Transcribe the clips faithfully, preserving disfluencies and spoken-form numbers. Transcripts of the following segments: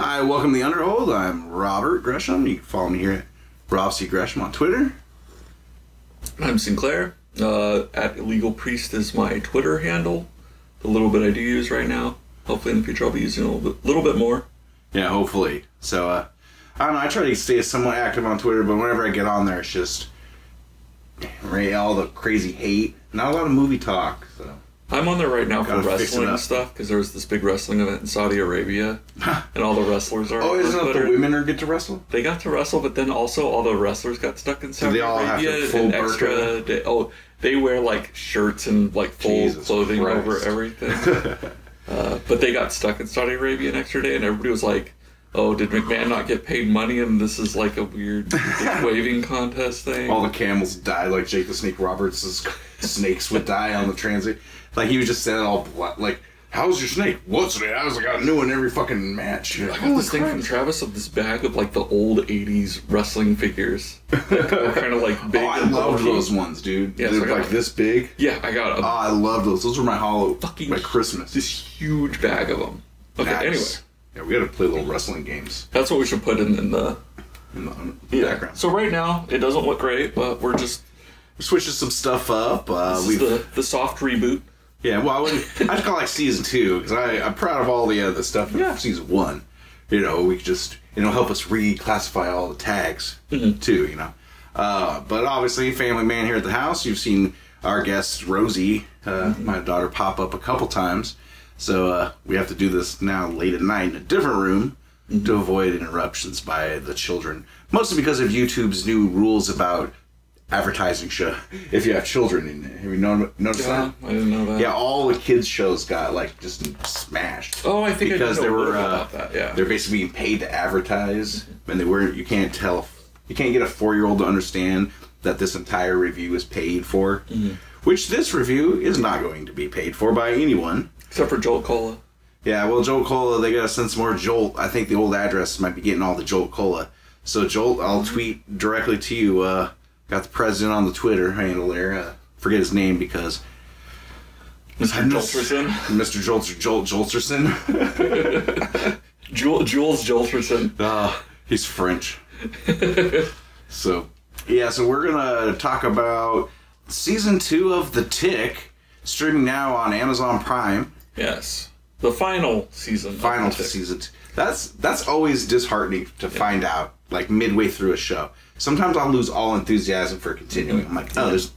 Hi, welcome to the Underhold. I'm Robert Gresham. You can follow me here at Rob C. Gresham on Twitter. I'm Sinclair. Uh, at Illegal Priest is my Twitter handle. The little bit I do use right now. Hopefully in the future I'll be using a little bit, little bit more. Yeah, hopefully. So, uh, I don't know, I try to stay somewhat active on Twitter, but whenever I get on there, it's just right, all the crazy hate. Not a lot of movie talk, so. I'm on there right now for wrestling stuff, because there was this big wrestling event in Saudi Arabia, and all the wrestlers are... Oh, isn't it the women are get to wrestle? They got to wrestle, but then also all the wrestlers got stuck in Saudi Arabia, and extra... Day, oh, they wear, like, shirts and, like, full clothing over everything. uh, but they got stuck in Saudi Arabia an extra day, and everybody was like, oh, did McMahon not get paid money, and this is, like, a weird waving contest thing? All the camels die, like Jake the Snake Roberts' snakes would die on the transit... Like, he was just saying all, like, how's your snake? What's it? I was like, I got a new one every fucking match. Like, I got this thing from Travis of this bag of, like, the old eighties wrestling figures. Like, they're kind of, like, big. Oh, I loved those ones, dude. Yeah, they're, so like, like, this big. Yeah, I got them. Oh, I love those. Those were my hollow, fucking my Christmas. This huge bag of them. Okay, nice. Anyway. Yeah, we got to play little wrestling games. That's what we should put in, in the, in the, in the yeah. background. So right now, it doesn't look great, but we're just... We're switching some stuff up. Uh, this is the, the soft reboot. Yeah, well, I would, I'd call it like season two, because I'm proud of all the uh, the stuff in yeah. season one. You know, we just, you know, help us reclassify all the tags, mm-hmm. too, you know. Uh, but obviously, family man here at the house, you've seen our guest, Rosie, uh, mm-hmm. my daughter, pop up a couple times. So uh, we have to do this now late at night in a different room mm-hmm. to avoid interruptions by the children. Mostly because of YouTube's new rules about... advertising show if you have children in it. Have you noticed yeah, that? I didn't know that. Yeah, all the kids' shows got, like, just smashed. Oh, I think because I didn't know they were uh, about that. Yeah, they're basically being paid to advertise, mm-hmm. and they were you can't tell, you can't get a four-year-old to understand that this entire review is paid for, mm-hmm. which this review is not going to be paid for by anyone except for Jolt Cola. Yeah, well, Jolt Cola, they gotta send some more Jolt. I think the old address might be getting all the Jolt Cola. So Jolt, I'll mm-hmm. tweet directly to you. Uh, Got the president on the Twitter handle there. Uh, forget his name because... Mister Jolterson? Mister Jolter, Jolt Jolterson. Jules, Jules Jolterson. Uh, he's French. So, yeah, so we're going to talk about season two of The Tick, streaming now on Amazon Prime. Yes. The final season. Final season. That's, that's always disheartening to yeah. find out, like, midway through a show. Sometimes I'll lose all enthusiasm for continuing. I'm like, oh, there's,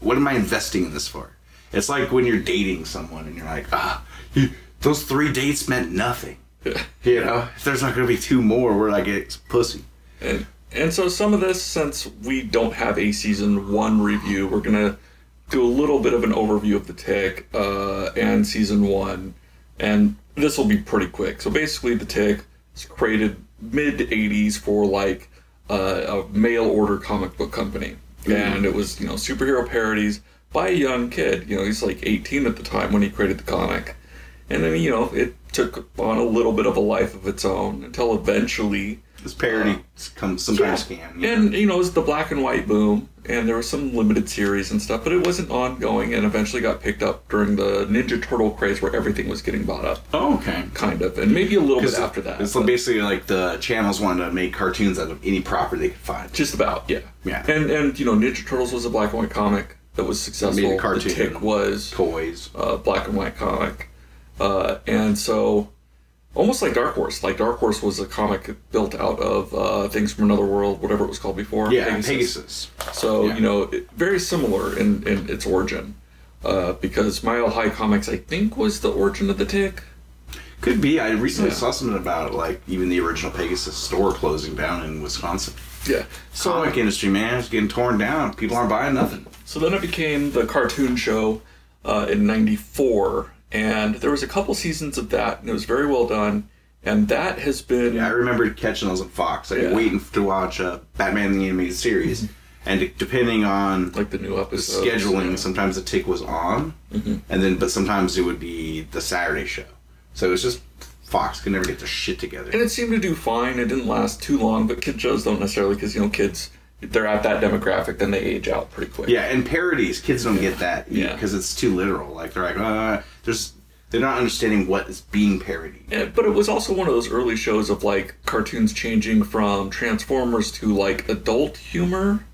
what am I investing in this for? It's like when you're dating someone and you're like, ah, oh, those three dates meant nothing. Yeah. You know, if there's not going to be two more, we're like, it's pussy. And, and so some of this, since we don't have a season one review, we're going to do a little bit of an overview of The Tick uh, and season one. And this will be pretty quick. So basically, The Tick was created mid eighties for, like, Uh, a mail-order comic book company. Mm-hmm. And it was, you know, superhero parodies by a young kid. You know, he's like eighteen at the time when he created the comic. And then, you know, it took on a little bit of a life of its own until eventually... This parody uh, comes sometimes yeah. can. Yeah. And, you know, it was the black and white boom, and there was some limited series and stuff, but it wasn't ongoing and eventually got picked up during the Ninja Turtle craze where everything was getting bought up. Oh, okay. Kind of, and maybe a little bit after that. It's basically like the channels wanted to make cartoons out of any property they could find. Just about, yeah. Yeah. And, and you know, Ninja Turtles was a black and white comic that was successful. Made a cartoon. The Tick was... Toys. Uh, black and white comic. Uh, and so... Almost like Dark Horse. Like, Dark Horse was a comic built out of uh, Things from Another World, whatever it was called before. Yeah, Pegasus. Pegasus. So, yeah. you know, it, very similar in, in its origin. Uh, because Mile High Comics, I think, was the origin of The Tick. Could be. I recently yeah. saw something about, like, even the original Pegasus store closing down in Wisconsin. Yeah. So, comic industry, man, it's getting torn down. People aren't buying nothing. So then it became the cartoon show uh, in ninety-four. And there was a couple seasons of that, and it was very well done. And that has been... Yeah, I remember catching those on Fox. I like yeah. waiting to watch uh, Batman the Animated Series. And depending on... Like the new episodes. Scheduling, yeah. sometimes The Tick was on. Mm-hmm. and then But sometimes it would be the Saturday show. So it was just... Fox could never get their shit together. And it seemed to do fine. It didn't last too long, but kid shows don't necessarily, because, you know, kids... They're at that demographic, then they age out pretty quick. Yeah, and parodies, kids don't yeah. get that because yeah. it's too literal. Like, they're like, uh, there's They're not understanding what is being parodied. Yeah, but it was also one of those early shows of, like, cartoons changing from Transformers to, like, adult humor.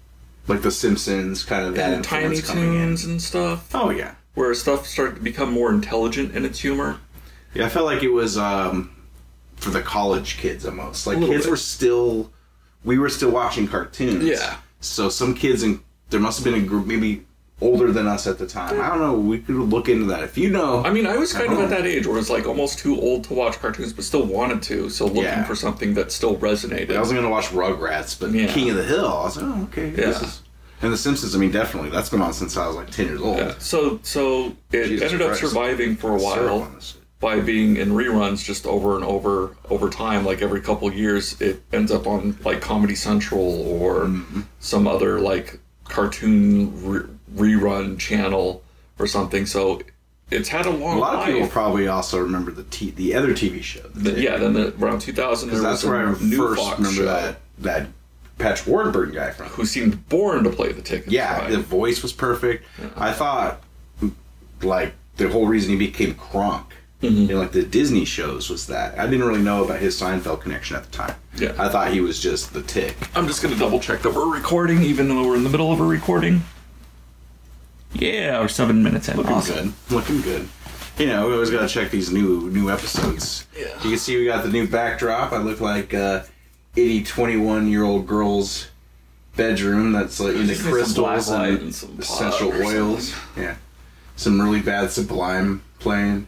Like The Simpsons, kind of that and Tiny Toons and stuff. Oh, yeah. Where stuff started to become more intelligent in its humor. Yeah, I felt like it was um, for the college kids almost. Like, kids bit. were still... We were still watching cartoons. Yeah. So some kids... in There must have been a group maybe older than us at the time. Yeah. I don't know. We could look into that. If you know... I mean, I was kind I of at that age where it's like almost too old to watch cartoons, but still wanted to. So looking yeah. for something that still resonated. I wasn't going to watch Rugrats, but yeah. King of the Hill. I was like, oh, okay. Yeah. This is... And The Simpsons, I mean, definitely. That's been on since I was like ten years old. Yeah. So so it Jesus ended Christ. up surviving for a while by being in reruns just over and over over time. Like every couple years, it ends up on like Comedy Central or mm-hmm. some other like cartoon re rerun channel or something. So it's had a long. A lot life. of people probably also remember the t the other T V show. The the, yeah, then the, around two thousand. Because that's was where I first Fox remember show. that that. Patch Warburton guy from who seemed born to play the Tick. Yeah, the voice was perfect. Yeah. I thought, like, the whole reason he became Kronk mm-hmm. in like the Disney shows was that I didn't really know about his Seinfeld connection at the time. Yeah, I thought he was just the Tick. I'm just gonna double check that we're recording, even though we're in the middle of a recording. Yeah, we're seven minutes in. Looking awesome. good. Looking good. You know, we always gotta check these new new episodes. Yeah. You can see we got the new backdrop. I look like. Uh, Itty twenty-one-year-old girl's bedroom that's like into crystals and, and some essential oils. Something. Yeah, some really bad Sublime playing.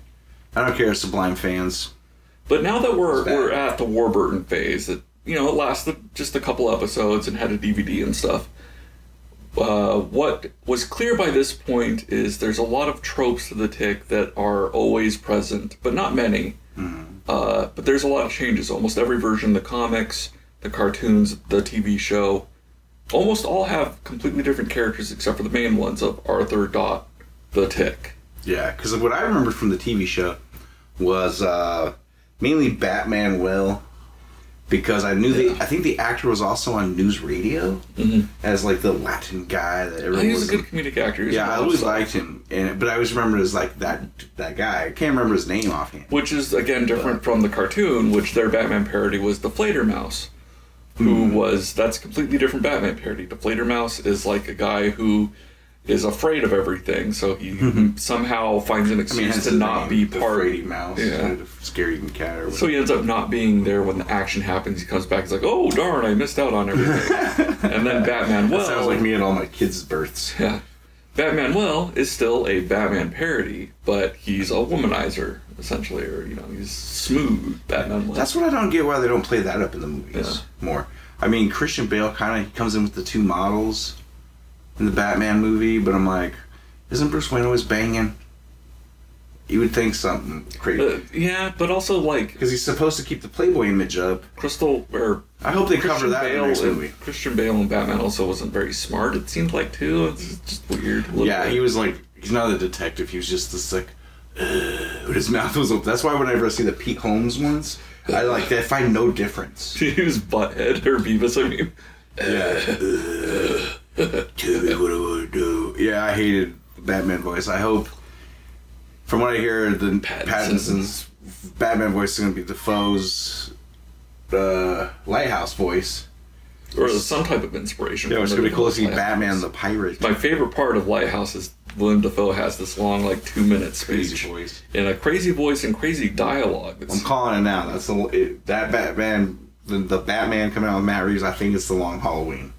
I don't care, Sublime fans. But now that we're we're at the Warburton phase, that you know it lasted just a couple episodes and had a D V D and stuff. Uh, what was clear by this point is there's a lot of tropes to the Tick that are always present, but not many. Mm-hmm. uh, but there's a lot of changes. Almost every version of the comics. The cartoons, the T V show, almost all have completely different characters except for the main ones of Arthur, Dot, the Tick. Yeah, because what I remember from the T V show was uh, mainly Batman Will, because I knew yeah. the I think the actor was also on News Radio mm-hmm. as like the Latin guy that everyone. He was a good comedic actor. He yeah, I always stuff. liked him, and but I always remember as like that that guy. I can't remember his name offhand. Which is again different but. from the cartoon, which their Batman parody was the Fledermaus. Who was, that's a completely different Batman parody. The Fledermaus is like a guy who is afraid of everything, so he mm-hmm. somehow finds an excuse I mean, to not name, be part of the mouse, yeah. the scary cat or whatever. So he ends up not being there when the action happens. He comes back, he's like, oh, darn, I missed out on everything. And then Batman Well. That sounds like me at all my kids' births. Yeah. Batman Well is still a Batman parody, but he's a womanizer, essentially, or, you know, he's smooth Batman Well. That's what I don't get why they don't play that up in the movies yeah. more. I mean, Christian Bale kind of comes in with the two models in the Batman movie, but I'm like, isn't Bruce Wayne always banging? You would think something crazy. Uh, yeah, but also, like... Because he's supposed to keep the Playboy image up. Crystal, or... I hope they Christian cover that Bale in the next movie. Christian Bale and Batman also wasn't very smart, it seemed like, too. It's just weird. Yeah, bit. he was like, he's not a detective. He was just this, like, uh, but his mouth was open. That's why whenever I see the Pete Holmes ones, I like I find no difference. He was Butthead or Beavis, I mean. Yeah. Uh, tell me what I want to do. Yeah, I hated Batman voice. I hope, from what I hear, the Pattinson's Batman voice is going to be Defoe's uh, Lighthouse voice. Or some type of inspiration. Yeah, it's going to be cool to see Batman the Pirate. My favorite part of Lighthouse is Willem Dafoe has this long, like, two-minute speech. Crazy voice. And a crazy voice and crazy dialogue. It's, I'm calling it now. That's the it, that Batman, the, the Batman coming out with Matt Reeves, I think it's the long Halloween.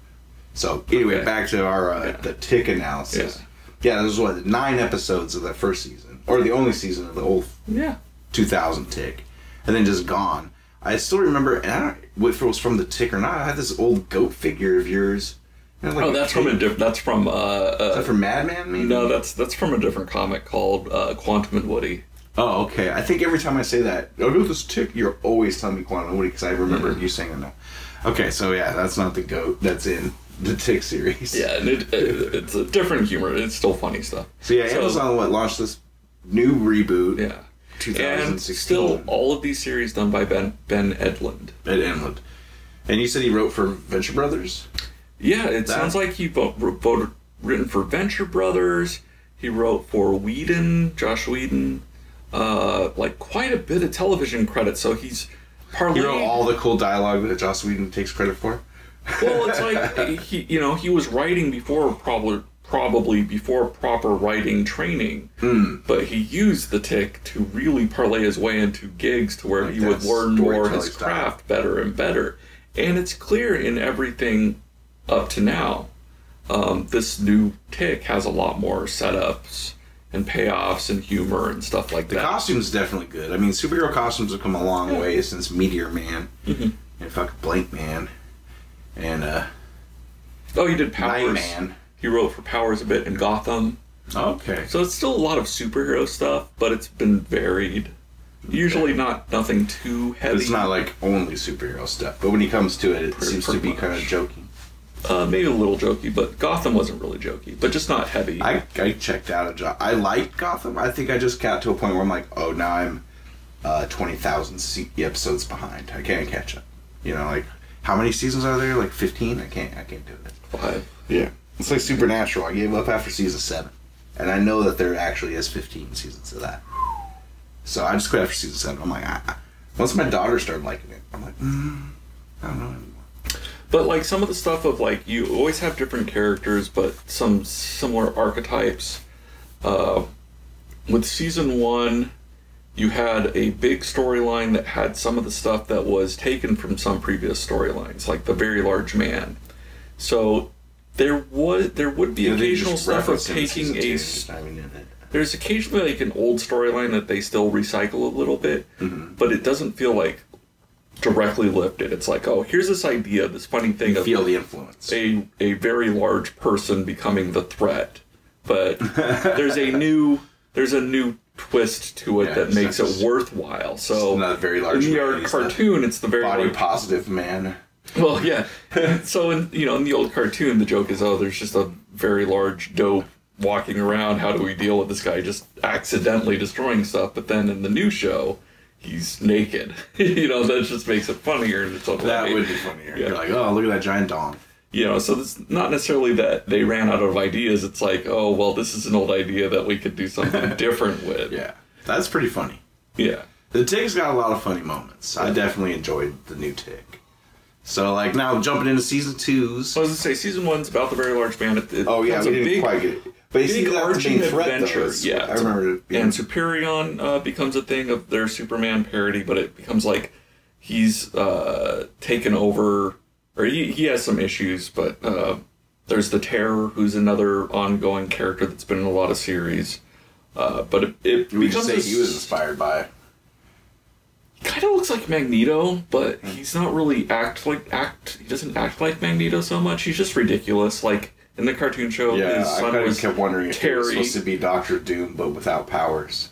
So, anyway, okay. back to our uh, yeah. the Tick analysis. Yeah, yeah there's, what, nine episodes of that first season. Or the only season of the whole yeah. two thousand Tick. And then just gone. I still remember, and I don't know if it was from the Tick or not, I had this old goat figure of yours. Like oh, that's from a different. That's from. Uh, uh, Is that from Madman? Maybe? No, that's that's from a different comic called uh, Quantum and Woody. Oh, okay. I think every time I say that, oh, no, this Tick, you're always telling me Quantum and Woody because I remember yeah. you saying it now. Okay, so yeah, that's not the goat. That's in the Tick series. Yeah, and it, it, it's a different humor. It's still funny stuff. So yeah, so, Amazon what launched this new reboot. Yeah. And still, all of these series done by Ben Ben Edlund. Ben Edlund, and you said he wrote for Venture Brothers. Yeah, it that. sounds like he wrote, wrote written for Venture Brothers. He wrote for Whedon, Josh Whedon, uh, like quite a bit of television credit. So he's parlayed. He wrote all the cool dialogue that Joss Whedon takes credit for. Well, it's like he, you know, he was writing before probably probably before proper writing training, mm. but he used The Tick to really parlay his way into gigs to where like he would learn more his craft style. better and better. And it's clear in everything up to now. Um, this new Tick has a lot more setups and payoffs and humor and stuff like the that. The costume's definitely good. I mean, superhero costumes have come a long yeah. way since Meteor Man mm-hmm. and fucking Blank Man and uh, oh, he did Powers. Man. He wrote for Powers a bit in Gotham. Okay. So it's still a lot of superhero stuff, but it's been varied. Usually not nothing too heavy. It's not like only superhero stuff, but when he comes to it, it pretty, seems pretty to be much. kind of joking. Uh, maybe a little jokey, but Gotham wasn't really jokey, but just not heavy. I, I checked out a job. I liked Gotham. I think I just got to a point where I'm like, oh, now I'm uh, twenty thousand episodes behind. I can't catch up. You know, like, how many seasons are there? Like fifteen? I can't, I can't do it. Five. Yeah. It's like Supernatural. I gave up after season seven. And I know that there actually is fifteen seasons of that. So I just quit after season seven. I'm like, ah. Once my daughter started liking it, I'm like, mm, I don't know anymore. But, like, some of the stuff of, like, you always have different characters, but some similar archetypes. Uh, with season one, you had a big storyline that had some of the stuff that was taken from some previous storylines, like the Very Large Man. So there would there would be yeah, occasional stuff of taking a... There's occasionally, like, an old storyline that they still recycle a little bit, mm-hmm. but it doesn't feel like directly lifted. It's like, oh, here's this idea, this funny thing of feel the influence. A a very large person becoming the threat, but there's a new there's a new twist to it yeah, that makes it worthwhile. So not a very large in the man, old cartoon, it's the very body large, positive man. Well, yeah. So in you know in the old cartoon, the joke is, oh, there's just a very large dope walking around. How do we deal with this guy just accidentally destroying stuff? But then in the new show, he's naked. You know, that just makes it funnier. It's that way. would be funnier. Yeah. You're like, oh, look at that giant dong. You know, so it's not necessarily that they ran out of ideas. It's like, oh, well, this is an old idea that we could do something different with. Yeah. That's pretty funny. Yeah. The Tick's got a lot of funny moments. I definitely enjoyed the new Tick. So, like, now jumping into season two's. I was going to say, season one's about the very large band. It, it oh, yeah, we didn't big, quite get it. But big arching adventure, yeah. I remember it being... And Superion uh, becomes a thing of their Superman parody, but it becomes like he's uh, taken over, or he, he has some issues, but uh, there's the Terror, who's another ongoing character that's been in a lot of series. Uh, but it, it becomes... Would you say he was inspired by? He kind of looks like Magneto, but mm-hmm. he's not really act like... act. He doesn't act like Magneto so much. He's just ridiculous, like... In the cartoon show, yeah, his son I was kept wondering if Terry. It was supposed to be Doctor Doom, but without powers.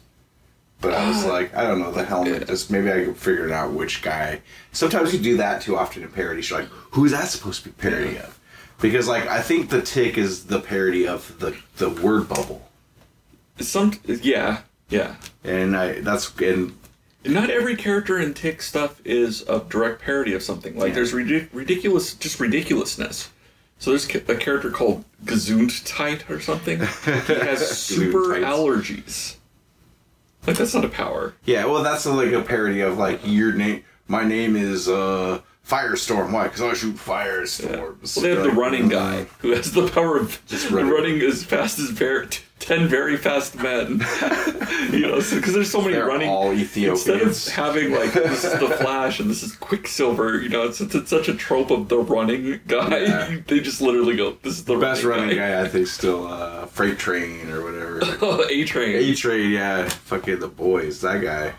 But I was uh, like, I don't know, the helmet. Just maybe I could figure out which guy. Sometimes you do that too often in parody. So like, who is that supposed to be parody yeah. of? Because like, I think the Tick is the parody of the the word bubble. Some yeah yeah, and I that's and not every character in Tick stuff is a direct parody of something. Like yeah. there's ridic ridiculous just ridiculousness. So there's a character called Gesundheit or something. He has super allergies. Like, that's not a power. Yeah, well, that's a, like a parody of, like, your name... My name is uh, Firestorm. Why? Because I shoot firestorms. Yeah. Well, they have like, the running guy who has the power of just running, running as fast as very, ten very fast men. You know, because so, there's so many They're running... all Ethiopians. Instead of having, like, this is the Flash and this is Quicksilver, you know, since it's, it's such a trope of the running guy, yeah. they just literally go, this is the, the running best running guy. guy, I think, still uh, Freight Train or whatever. Oh, A-Train. A-Train, yeah. Fucking The Boys, that guy.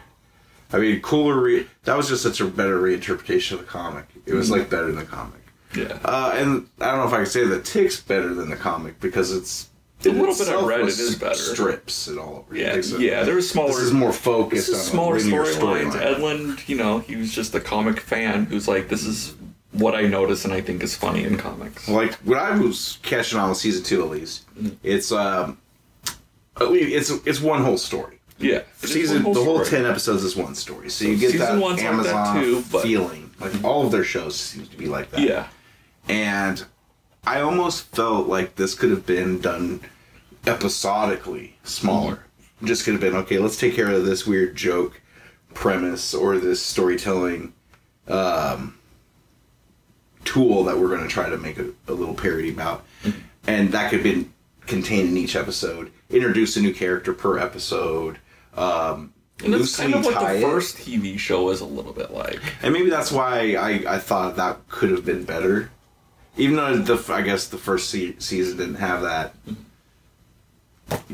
I mean, cooler. Re that was just such a better reinterpretation of the comic. It was like better than the comic. Yeah. Uh, and I don't know if I can say the Tick's better than the comic because it's a little bit I read it is better. Strips and all. Over. Yeah. So yeah. There was smaller. This is more focused. This is on smaller storylines. Story Edlund, you know, he was just a comic fan who's like, this is what I notice and I think is funny in comics. Like when I was catching on with season two, at least it's um, it's it's one whole story. Yeah, season whole the whole story. ten episodes is one story, so you so get that Amazon like that too, but... feeling. Like all of their shows seem to be like that. Yeah, and I almost felt like this could have been done episodically, smaller. just could have been, okay, let's take care of this weird joke premise or this storytelling um, tool that we're going to try to make a, a little parody about. Mm-hmm. And that could have been contained in each episode. Introduce a new character per episode. Um, and that's kind of what the first T V show is a little bit like. And maybe that's why I, I thought that could have been better. Even though the, I guess the first se season didn't have that,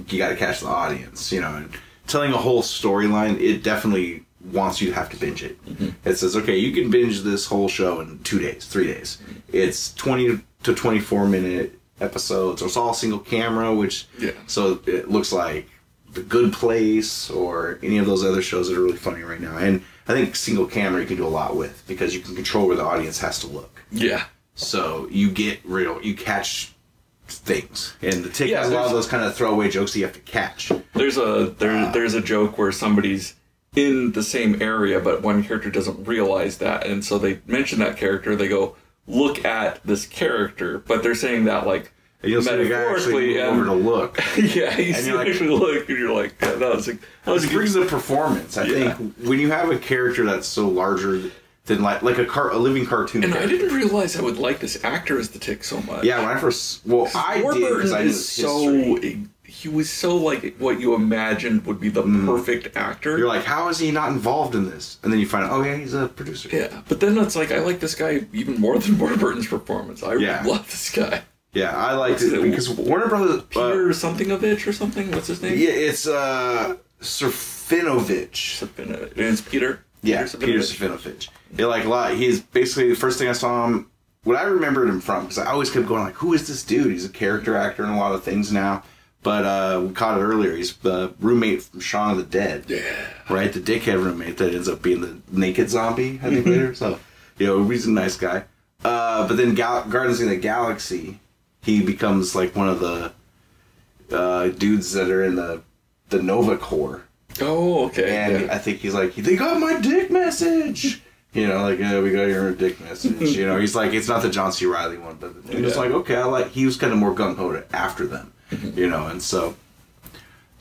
you got to catch the audience, you know. And telling a whole storyline, it definitely wants you to have to binge it. Mm-hmm. It says, okay, you can binge this whole show in two days, three days. It's twenty to twenty-four minute episodes, or it's all single camera, which yeah. so it looks like The Good Place or any of those other shows that are really funny right now. And I think single camera you can do a lot with because you can control where the audience has to look. Yeah. So you get real, you catch things, and The Tick yeah, has a lot of those kind of throwaway jokes that you have to catch. There's a there, uh, there's a joke where somebody's in the same area, but one character doesn't realize that, and so they mention that character. They go look at this character, but they're saying that like you'll metaphorically. See the guy and, over to look. Yeah, you see like, actually look, and you're like, yeah, that was like that was. It brings the performance. I yeah. think when you have a character that's so larger. Didn't like like a car a living cartoon. And character. I didn't realize I would like this actor as The Tick so much. Yeah, when I first well I Warburton did because I knew his history. So he was so like what you imagined would be the mm. perfect actor. You're like, how is he not involved in this? And then you find out, oh yeah, he's a producer. Yeah, but then it's like I like this guy even more than Warburton's performance. I yeah. love this guy. Yeah, I liked it, it because Warner Brothers Peter uh, something of itch or something. What's his name? Yeah, it's uh, Serafinowicz. Serafinowicz. And it's Peter. Yeah, Peter Serafinowicz. It like a lot. He's basically the first thing I saw him. What I remembered him from, because I always kept going like, who is this dude? He's a character actor in a lot of things now. But uh, we caught it earlier. He's the roommate from Shaun of the Dead. Yeah. Right, the dickhead roommate that ends up being the naked zombie. I think later. So you know, he's a nice guy. Uh, but then Gal Guardians of the Galaxy, he becomes like one of the uh, dudes that are in the the Nova Corps. Oh, okay. And yeah. I think he's like, they got my dick message. You know, like, yeah, we got your dick message. You know, he's like, it's not the John C. Reilly one, but it's yeah. like, okay, I like. He was kind of more gung ho after them, you know. And so,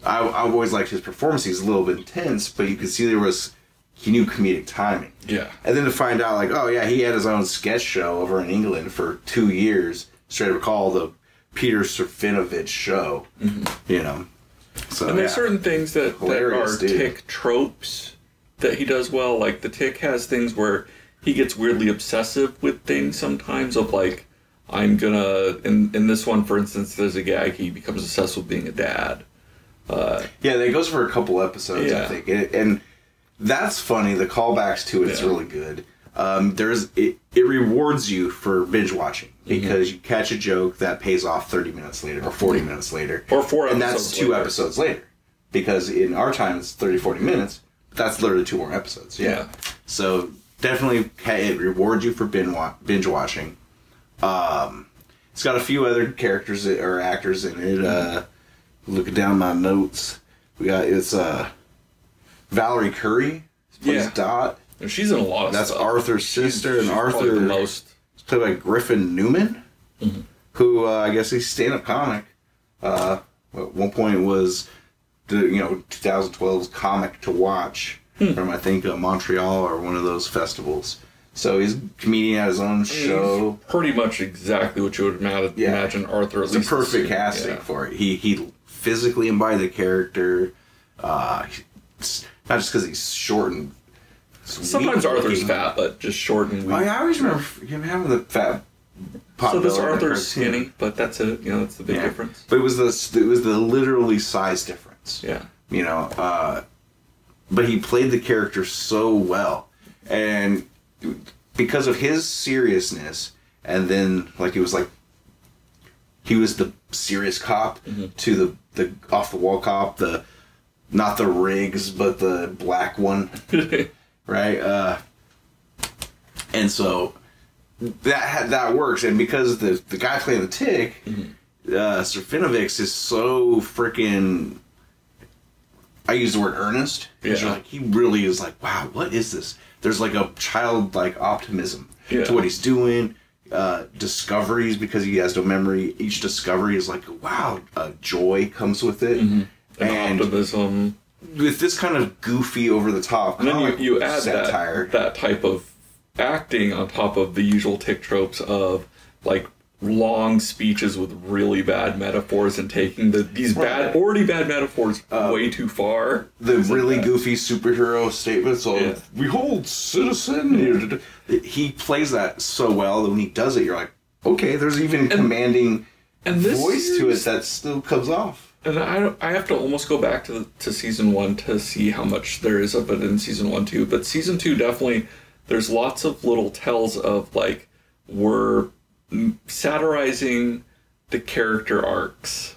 I I've always liked his performance. He's a little bit intense, but you could see there was he knew comedic timing. Yeah. And then to find out, like, oh yeah, he had his own sketch show over in England for two years straight. Recall the Peter Serafinowicz show, mm-hmm. you know. So, and there's yeah. certain things that, that are dude. Tick tropes that he does well. Like, The Tick has things where he gets weirdly obsessive with things sometimes of, like, I'm gonna... In, in this one, for instance, there's a gag. He becomes obsessed with being a dad. Uh, yeah, that goes for a couple episodes, yeah. I think. And, and that's funny. The callbacks to it's yeah. really good. Um, there's it, it rewards you for binge-watching. Because mm-hmm. you catch a joke that pays off thirty minutes later or forty minutes later. Or four and episodes that's two later. episodes later. Because in our time, it's thirty, forty minutes. But that's literally two more episodes. Yeah. yeah. So definitely it rewards you for binge watching. Um, it's got a few other characters that, or actors in it. Uh, looking down my notes. We got It's uh, Valorie Curry. Plays yeah. Dot. And she's in a lot of that's stuff. That's Arthur's sister. She's, and she's Arthur... the most... played by Griffin Newman, mm-hmm. who uh, I guess he's stand-up comic. Uh, at one point was, the, you know, twenty twelve's comic to watch mm. from I think uh, Montreal or one of those festivals. So he's a comedian at his own I mean, show. Pretty much exactly what you would imagine yeah. Arthur. It's a perfect casting yeah. for it. He he physically embodied the character. Uh, not just because he's short and. Sometimes Arthur's fat, but just short and weak. I always remember him having the fat pop. So this Arthur's skinny, but that's it. You know, that's the big yeah. difference. But it was the it was the literally size difference. Yeah, you know. Uh, but he played the character so well, and because of his seriousness, and then like it was like he was the serious cop mm-hmm. to the the off the wall cop, the not the Riggs, but the black one. Right, uh, and so that that works, and because the the guy playing The Tick, mm-hmm. uh, Serafinowicz is so freaking. I use the word earnest. Yeah. You're like he really is like, wow, what is this? There's like a childlike optimism yeah. to what he's doing. Uh, discoveries because he has no memory. Each discovery is like, wow, uh, joy comes with it, mm-hmm. and, and optimism. With this kind of goofy, over-the-top and then you, you add satire. That, that type of acting on top of the usual Tick tropes of, like, long speeches with really bad metaphors and taking the these right. bad already bad metaphors uh, way too far. The really like goofy superhero statements of yeah. "Behold, citizen." Yeah. He plays that so well that when he does it, you're like, okay, there's even and, commanding and this voice series, to it that still comes off. And I don't, I have to almost go back to the, to season one to see how much there is of it in season one too. But season two definitely there's lots of little tells of like we're. satirizing the character arcs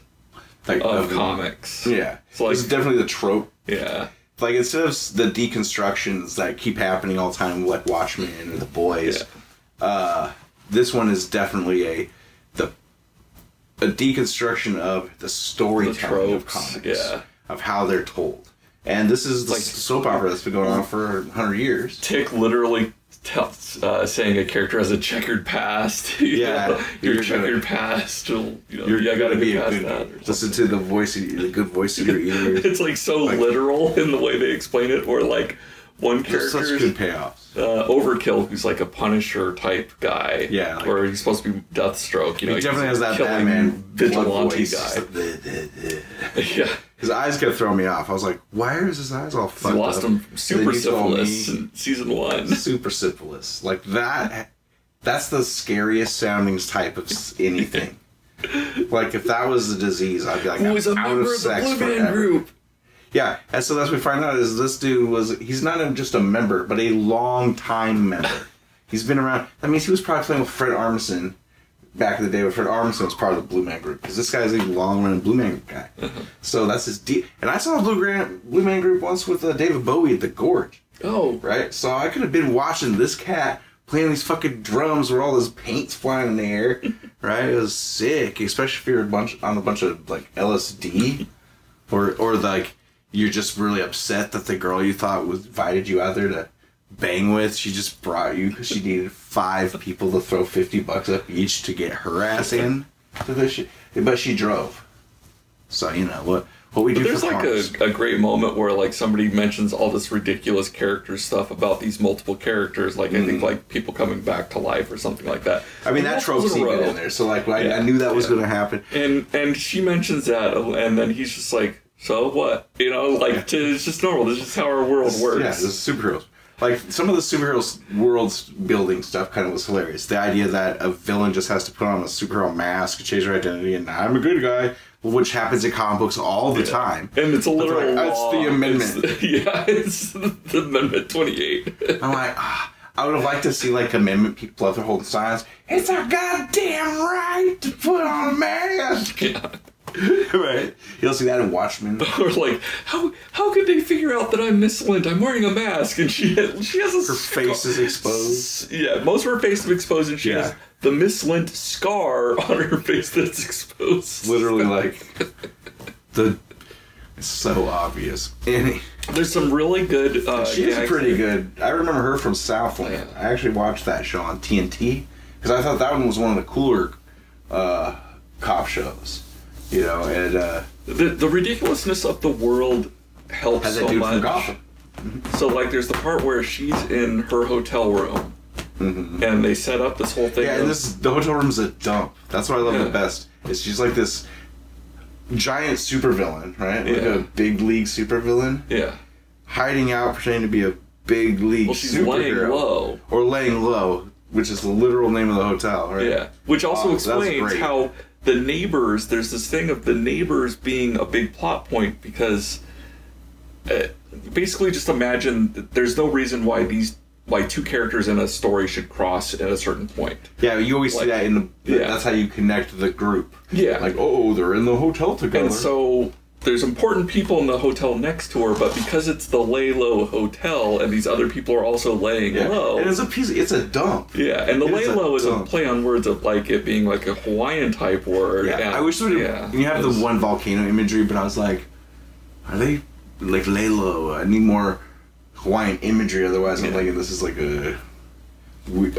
like, of, of the, comics. Yeah. It's like, definitely the trope. Yeah. Like, instead of the deconstructions that keep happening all the time, like Watchmen or The Boys, yeah. uh, this one is definitely a the a deconstruction of the storytelling of comics. Yeah. Of how they're told. And this is like the soap opera that's been going on for a hundred years. Tick literally... Uh, saying a character has a checkered past. You yeah, know, your you're checkered gonna, past. You know, you're, you gotta be past a good, that. Listen to the voice, the good voice of your ear. It's like so like, literal in the way they explain it. Or like one character, such good payoffs. Uh, Overkill, who's like a Punisher type guy. Yeah, like, or he's supposed to be Deathstroke. You know, he definitely has that Batman vigilante voice. guy. Like, bleh, bleh, bleh. Yeah. His eyes kept throwing me off. I was like, why is his eyes all fucked up? He lost him from super syphilis in season one. Super syphilis. Like, that, that's the scariest sounding type of anything. Like, if that was the disease, I'd be like, I'm out of sex forever. Who was a member of the Blue Man Group. Yeah, and so that's what we find out is this dude was, he's not just a member, but a long-time member. He's been around. That means he was probably playing with Fred Armisen back in the day when Fred Armisen was part of the Blue Man Group. Because this guy is a long-running Blue Man Group guy. Uh-huh. So that's his deal. And I saw Blue, Grand, Blue Man Group once with uh, David Bowie at the Gorge. Oh. Right? So I could have been watching this cat playing these fucking drums where all this paint's flying in the air. Right? It was sick. Especially if you're a bunch, on a bunch of, like, L S D. or, or like, you're just really upset that the girl you thought was, invited you out there to bang with, she just brought you because she needed five people to throw fifty bucks up each to get her ass in to this shit. But she drove. So, you know, what what we but do there's for there's like a, a great moment where, like, somebody mentions all this ridiculous character stuff about these multiple characters. Like, mm. I think, like, people coming back to life or something like that. I mean, and that trope's even in there. So, like, I, yeah, I knew that was yeah. going to happen. And, and she mentions that, and then he's just like, so what? You know, like, to, it's just normal. This is how our world this, works. Yeah, this is superheroes. Like, some of the superheroes world-building stuff kind of was hilarious. The idea that a villain just has to put on a superhero mask, change their identity, and I'm a good guy, which happens in comic books all the yeah. time. And it's a literal like, oh, it's the amendment. It's the, yeah, it's the Amendment twenty-eight. I'm like, ah, I would have liked to see, like, amendment people out there holding signs. It's our goddamn right to put on a mask! Yeah. Right. You'll see that in Watchmen. Or like, how how could they figure out that I'm Miss Lint? I'm wearing a mask, and she has, she has a her scar. face is exposed. Yeah, most of her face is exposed, and she yeah. has the Miss Lint scar on her face that's exposed. Literally, like the it's so obvious. And there's some really good. Uh, She's yeah, pretty good. I remember her from Southland. I actually watched that show on T N T because I thought that one was one of the cooler uh, cop shows. You know, and uh, the the ridiculousness of the world helps so much. Mm-hmm. So, like, there's the part where she's in her hotel room, mm-hmm. and they set up this whole thing. Yeah, of, and this the hotel room's a dump. That's what I love yeah. the best. Is she's like this giant supervillain, right? Like yeah. a big league supervillain. Yeah, hiding out, pretending to be a big league. Well, she's superhero, laying low, or laying low, which is the literal name of the hotel, right? Yeah, which also oh, explains how. The neighbors, there's this thing of the neighbors being a big plot point because uh, basically just imagine that there's no reason why these why two characters in a story should cross at a certain point. Yeah, you always like, see that in the yeah. that's how you connect the group. Yeah, like oh, they're in the hotel together. And so there's important people in the hotel next to her, but because it's the lay low hotel and these other people are also laying yeah. low. And it's a piece of, it's a dump. Yeah, and the it lay is low a is dump. a play on words of like it being like a Hawaiian type word. Yeah, and, I wish there would yeah, you have the one volcano imagery, but I was like, are they like lay low? I need more Hawaiian imagery, otherwise I'm yeah. thinking this is like a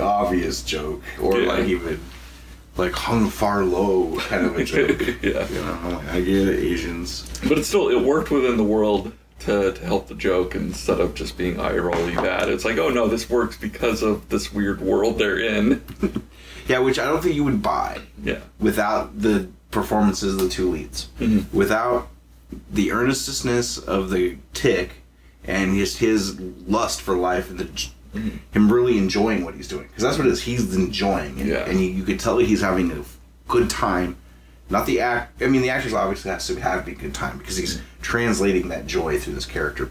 obvious joke or yeah. like even like hung far low kind of a joke. Yeah. You know, I'm like, I get it, Asians. But it still, it worked within the world to, to help the joke, instead of just being eye-rolly bad. It's like, oh no, this works because of this weird world they're in. Yeah, which I don't think you would buy. Yeah. Without the performances of the two leads. Mm-hmm. Without the earnestness of the Tick and his, his lust for life and the... him really enjoying what he's doing, because that's what it is. He's enjoying, and, yeah. and you, you could tell that he's having a good time. Not the act. I mean, the actress obviously has to have a good time because he's translating that joy through this character.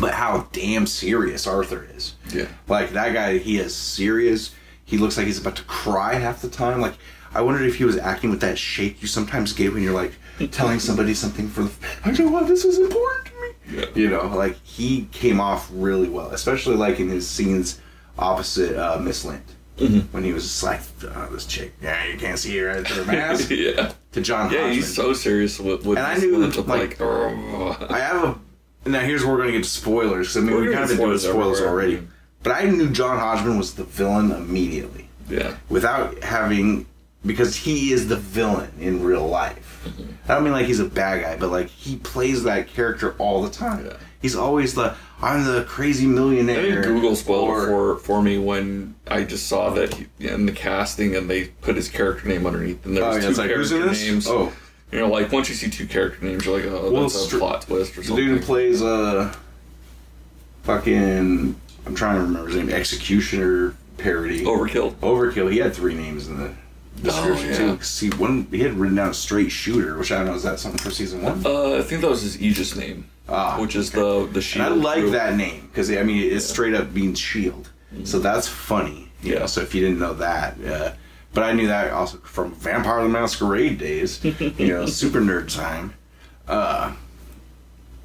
But how damn serious Arthur is! Yeah, like that guy. He is serious. He looks like he's about to cry half the time. Like I wondered if he was acting with that shake you sometimes give when you're like telling somebody something for the. I know why this is important. Yeah. You know, like, he came off really well, especially, like, in his scenes opposite uh, Miss Lint, mm-hmm. when he was just like, oh, this chick, yeah, you can't see her right through her mask, yeah. to John Hodgman. Yeah, he's so serious with, with and I knew, Lint, like, like oh. I have a... Now, here's where we're going to get to spoilers, because, I mean, we're we've kind of been doing spoilers everywhere. already. Mm-hmm. But I knew John Hodgman was the villain immediately. Yeah. Without having... Because he is the villain in real life. Mm-hmm. I don't mean like he's a bad guy, but like he plays that character all the time. Yeah. He's always the, I'm the crazy millionaire. I think Google spoiled for, for me when I just saw that he, in the casting and they put his character name underneath. And there was oh, yeah, two it's like, character who's in names. Oh. You know, like once you see two character names, you're like, oh, well, that's a plot twist or something. The dude who plays uh, fucking, I'm trying to remember his name, Executioner parody. Overkill. Overkill. He had three names in the... description oh, yeah. too. See, one he had written down straight shooter, which I don't know, is that something for season one? Uh, I think that was his Aegis name, ah, which is okay. the the shield. And I like group. that name because I mean it's yeah. straight up means shield, mm-hmm. so that's funny. You yeah. know, so if you didn't know that, uh, but I knew that also from Vampire the Masquerade days, you know, super nerd time. Uh,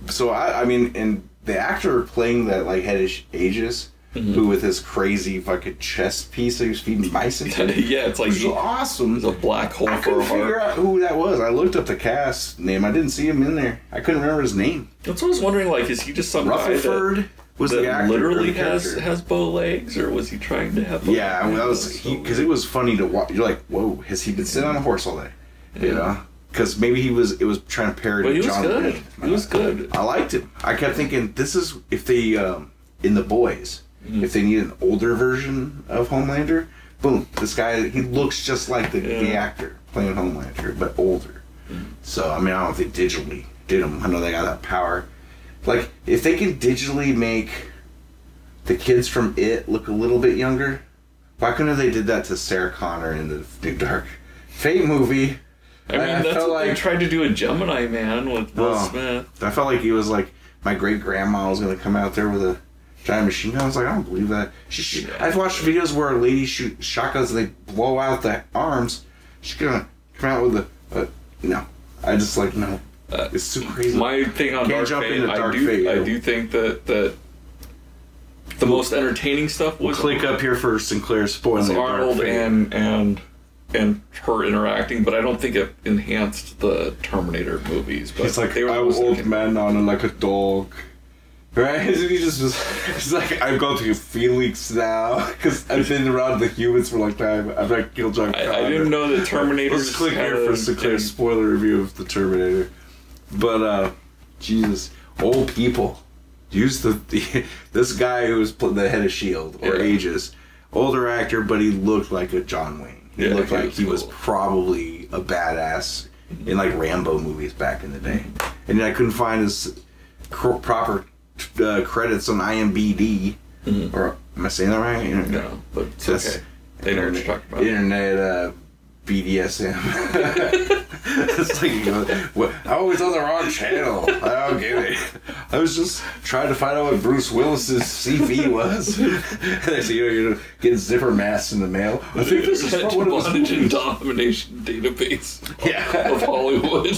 so I, I mean, and the actor playing that like headish Aegis. Mm-hmm. Who with his crazy fucking chest piece that he was feeding mice into. Yeah, it's like... Which he, was awesome. It was a black hole I for a heart. I couldn't figure out who that was. I looked up the cast name. I didn't see him in there. I couldn't remember his name. That's what I was wondering, like, is he just some Rutherford guy that, was that the actor literally has, has bow legs? Or was he trying to have bow Yeah, legs? I mean, that was... Because it was funny to watch. You're like, whoa, has he been sitting on a horse all day? Yeah. You know? Because maybe he was... It was trying to parody But he was John good. He was good. I liked him. I kept thinking, this is... If they... Um, in The Boys... Mm-hmm. If they need an older version of Homelander, boom, this guy, he looks just like the, yeah. the actor playing Homelander, but older. Mm-hmm. So, I mean, I don't think digitally did him. I know they got that power. Like, if they can digitally make the kids from It look a little bit younger, why couldn't they did that to Sarah Connor in the New Dark Fate movie? I mean, I, I that's felt what like, they tried to do a Gemini Man with Will well, Smith. I felt like he was like, my great-grandma was going to come out there with a giant machine gun. I was like, I don't believe that. She, she, yeah. I've watched videos where a lady shoot shotguns and they blow out the arms. She's gonna come out with a uh, no. I just like no. Uh, it's too crazy. My thing on Can't Dark jump Fate, into Dark I do, Fate, I do think that that the we'll, most entertaining stuff was click up here for Sinclair spoiling Dark Arnold Fate. and and and her interacting, but I don't think it enhanced the Terminator movies. But it's like they were I old man on like a dog. Right? Isn't he just, just it's like, I've gone to Felix now, because I've been around the humans for a long time. I've not killed John Connor. I, I didn't know that Terminator... Let's click here for Sinclair's spoiler review of the Terminator. But, uh, Jesus. Old people. Use the... the this guy who was the head of S H I E L D, or yeah. Aegis. Older actor, but he looked like a John Wayne. He yeah, looked like he was, he cool. was probably a badass in, like, Rambo movies back in the day. And I couldn't find his proper... Uh, credits on I M D B, mm-hmm. or am I saying that right? Internet. No, but it's That's okay. They know what you're talking about. Internet uh, B D S M. It's like, you know, I always on the wrong channel. I don't get it. I was just trying to find out what Bruce Willis's C V was. And so, you know, you're getting zipper masks in the mail. I think this is from one of those movies. Domination database of, yeah. of Hollywood.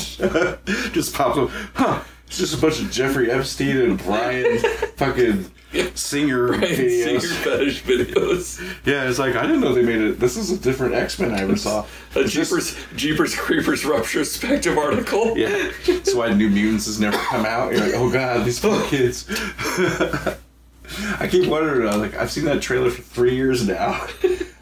Just popped up. Huh. It's just a bunch of Jeffrey Epstein and Brian fucking Singer Brian videos. Singer fetish videos. Yeah, it's like, I didn't know they made it. This is a different X-Men I ever saw. A Jeepers, just... Jeepers Creepers Rupture Spectrum article. Yeah. That's why New Mutants has never come out. You're like, oh god, these poor kids. I keep wondering, like, I've seen that trailer for three years now.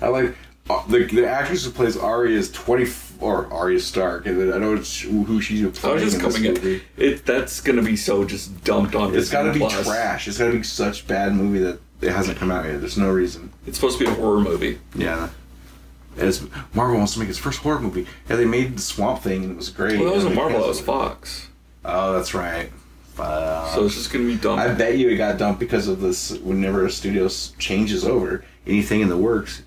I like, The, the actress who plays Arya is twenty or Arya Stark, and then I know it's who she's playing. I was just in coming this movie. In. It that's gonna be so just dumped on. It's gotta be Plus. trash. It's gotta be such bad movie that it hasn't come out yet. There's no reason. It's supposed to be a horror movie. Yeah. As Marvel wants to make its first horror movie. Yeah, they made the Swamp Thing and it was great. Well, that wasn't Marvel. That was Fox. Oh, that's right. Fox. So it's just gonna be dumped. I bet you it got dumped because of this. Whenever a studio changes over, anything in the works